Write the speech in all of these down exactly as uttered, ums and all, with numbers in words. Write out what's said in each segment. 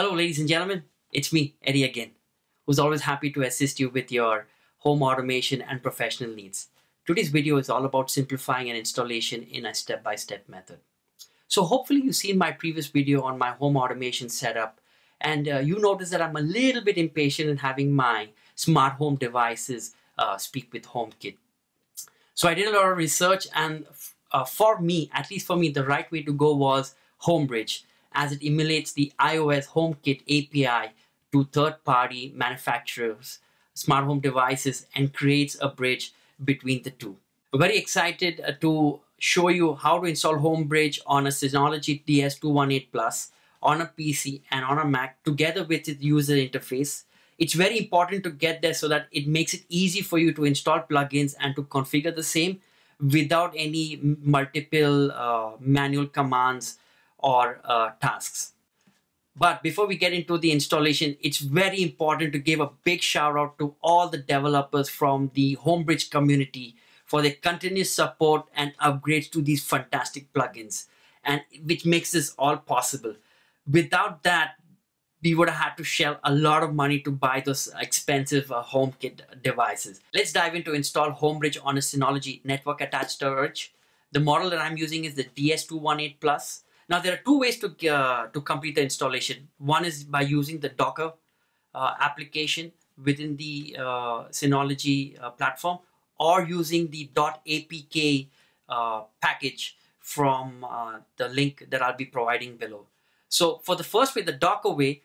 Hello ladies and gentlemen, it's me, Eddie again, who's always happy to assist you with your home automation and professional needs. Today's video is all about simplifying an installation in a step-by-step method. So hopefully you've seen my previous video on my home automation setup and uh, you notice that I'm a little bit impatient in having my smart home devices uh, speak with HomeKit. So I did a lot of research and uh, for me, at least for me, the right way to go was Homebridge, as it emulates the iOS HomeKit A P I to third-party manufacturers, smart home devices, and creates a bridge between the two. We're very excited to show you how to install Homebridge on a Synology D S two eighteen Plus, on a P C and on a Mac, together with its user interface. It's very important to get there so that it makes it easy for you to install plugins and to configure the same without any multiple uh, manual commands or uh, tasks. But before we get into the installation, it's very important to give a big shout out to all the developers from the Homebridge community for their continuous support and upgrades to these fantastic plugins, and which makes this all possible. Without that, we would have had to shell a lot of money to buy those expensive uh, HomeKit devices. Let's dive into install Homebridge on a Synology network attached storage. The model that I'm using is the D S two eighteen Plus. Now there are two ways to, uh, to complete the installation. One is by using the Docker uh, application within the uh, Synology uh, platform, or using the .apk uh, package from uh, the link that I'll be providing below. So for the first way, the Docker way,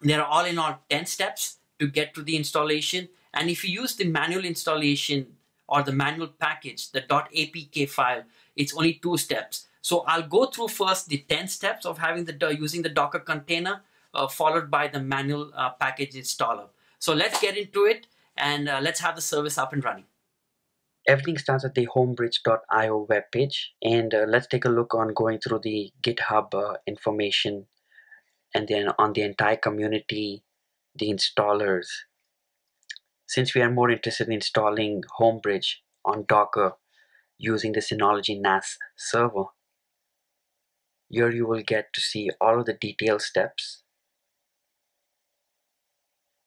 there are all in all ten steps to get to the installation. And if you use the manual installation or the manual package, the .apk file, it's only two steps. So I'll go through first the ten steps of having the uh, using the Docker container, uh, followed by the manual uh, package installer. So let's get into it and uh, let's have the service up and running. Everything starts at the homebridge dot i o webpage, and uh, let's take a look on going through the GitHub uh, information, and then on the entire community, the installers. Since we are more interested in installing Homebridge on Docker using the Synology N A S server, here you will get to see all of the detailed steps.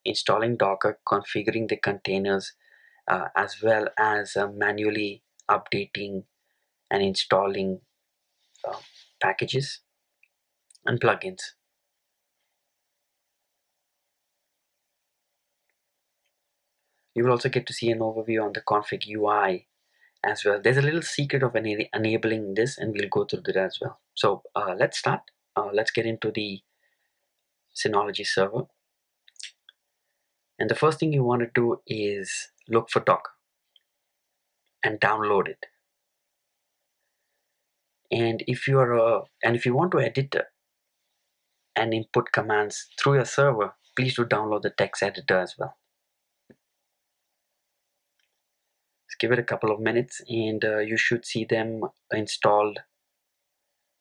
Installing Docker, configuring the containers, uh, as well as uh, manually updating and installing uh, packages and plugins. You will also get to see an overview on the config U I as well. There's a little secret of ena enabling this, and we'll go through that as well. So uh, let's start. Uh, let's get into the Synology server. And the first thing you want to do is look for Docker and download it. And if you are uh, and if you want to edit and input commands through your server, please do download the text editor as well. Give it a couple of minutes and uh, you should see them installed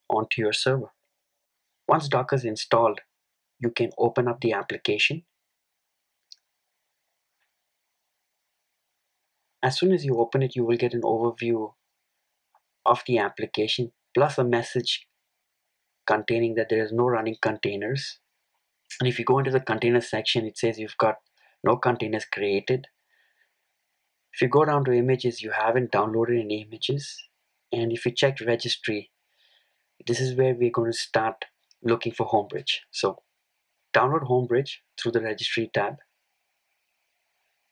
onto your server. Once Docker is installed, you can open up the application. As soon as you open it, you will get an overview of the application, plus a message containing that there is no running containers. And if you go into the container section, it says you've got no containers created. If you go down to images, you haven't downloaded any images. And if you check registry, this is where we're going to start looking for Homebridge. So download Homebridge through the registry tab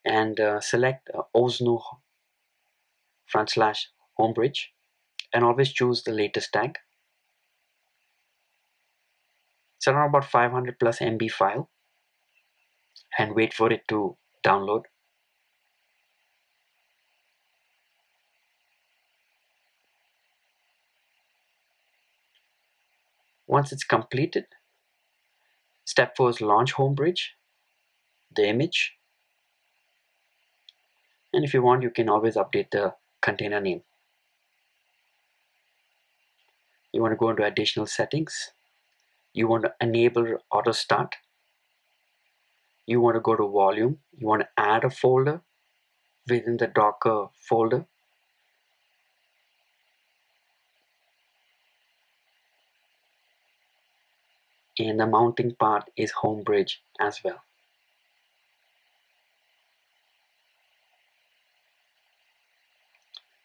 and uh, select uh, Oznu front slash Homebridge, and always choose the latest tag. It's around about five hundred plus M B file, and wait for it to download. Once it's completed, step four is launch Homebridge, the image. And if you want, you can always update the container name. You want to go into additional settings. You want to enable auto start. You want to go to volume. You want to add a folder within the Docker folder. and the mounting part is Homebridge as well.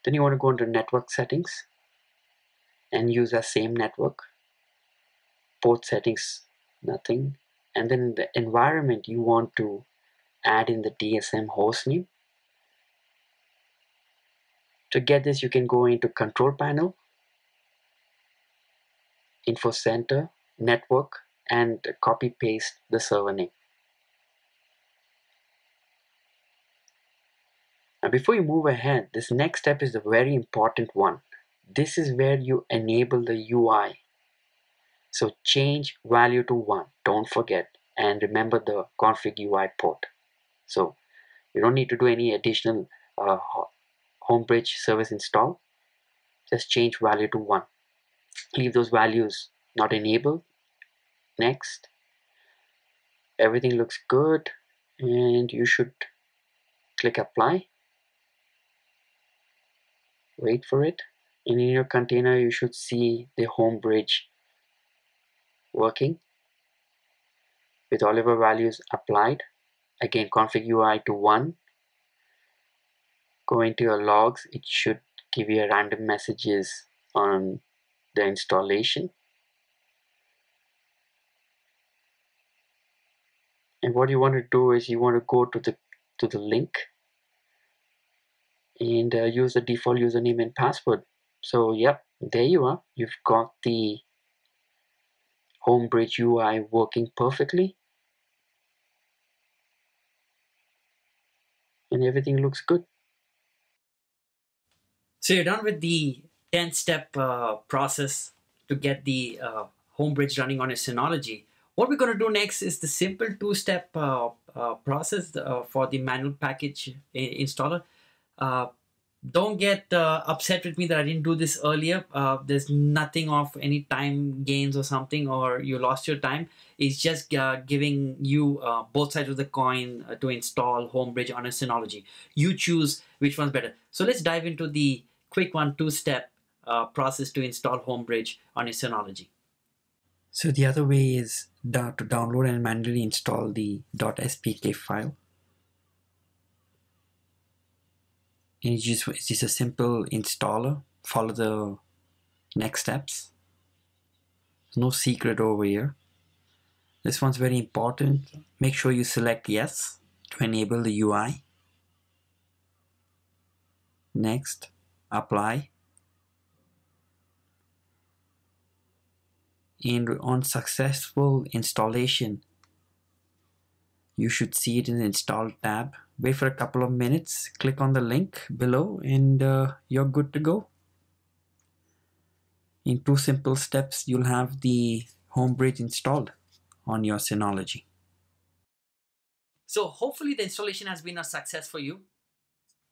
Then you want to go into network settings and use the same network. Port settings, nothing. And then in the environment, you want to add in the D S M hostname. To get this, you can go into Control Panel, Info Center, Network, and copy paste the server name. Now, before you move ahead, this next step is the very important one. This is where you enable the U I. So change value to one, don't forget, and remember the config U I port. So you don't need to do any additional uh, Homebridge service install. Just change value to one. Leave those values not enabled. Next. Everything looks good and you should click apply. Wait for it. And in your container, you should see the Homebridge working with all of our values applied. Again, config U I to one. Go into your logs. It should give you random messages on the installation. And what you want to do is you want to go to the to the link and uh, use the default username and password. So yep, there you are. You've got the Homebridge U I working perfectly. And everything looks good. So you're done with the ten-step uh, process to get the uh, Homebridge running on your Synology. What we're going to do next is the simple two-step uh, uh, process uh, for the manual package installer. Uh, don't get uh, upset with me that I didn't do this earlier. Uh, there's nothing of any time gains or something, or you lost your time. It's just uh, giving you uh, both sides of the coin to install Homebridge on a Synology. You choose which one's better. So let's dive into the quick one, two-step uh, process to install Homebridge on a Synology. So the other way is to download and manually install the .spk file. And it's just, it's just a simple installer. Follow the next steps. No secret over here. This one's very important. Make sure you select yes to enable the U I. Next, apply. And on successful installation, you should see it in the install tab. Wait for a couple of minutes, click on the link below, and uh, you're good to go. In two simple steps, you'll have the Homebridge installed on your Synology. So hopefully the installation has been a success for you.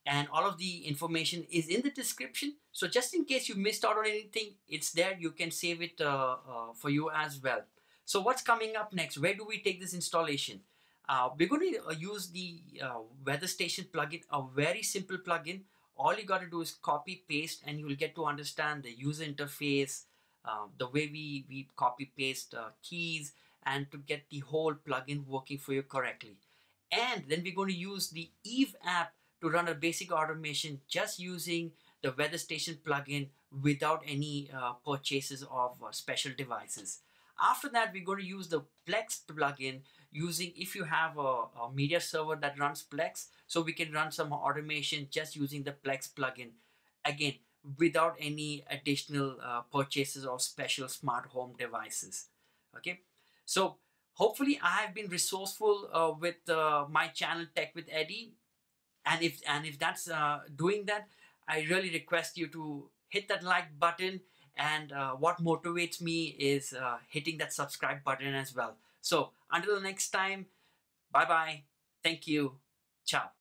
And all of the information is in the description. So just in case you missed out on anything, it's there. You can save it uh, uh, for you as well. So what's coming up next? Where do we take this installation? Uh, we're going to use the uh, weather station plugin, a very simple plugin. All you got to do is copy paste and you will get to understand the user interface, uh, the way we, we copy paste uh, keys, and to get the whole plugin working for you correctly. And then we're going to use the Eve app to run a basic automation just using the weather station plugin without any uh, purchases of uh, special devices. After that, we're going to use the Plex plugin using if you have a, a media server that runs Plex, so we can run some automation just using the Plex plugin, again without any additional uh, purchases of special smart home devices. Okay, so hopefully I have been resourceful uh, with uh, my channel Tech with Eddie. And if, and if that's uh, doing that, I really request you to hit that like button. And uh, what motivates me is uh, hitting that subscribe button as well. So until the next time, bye-bye. Thank you. Ciao.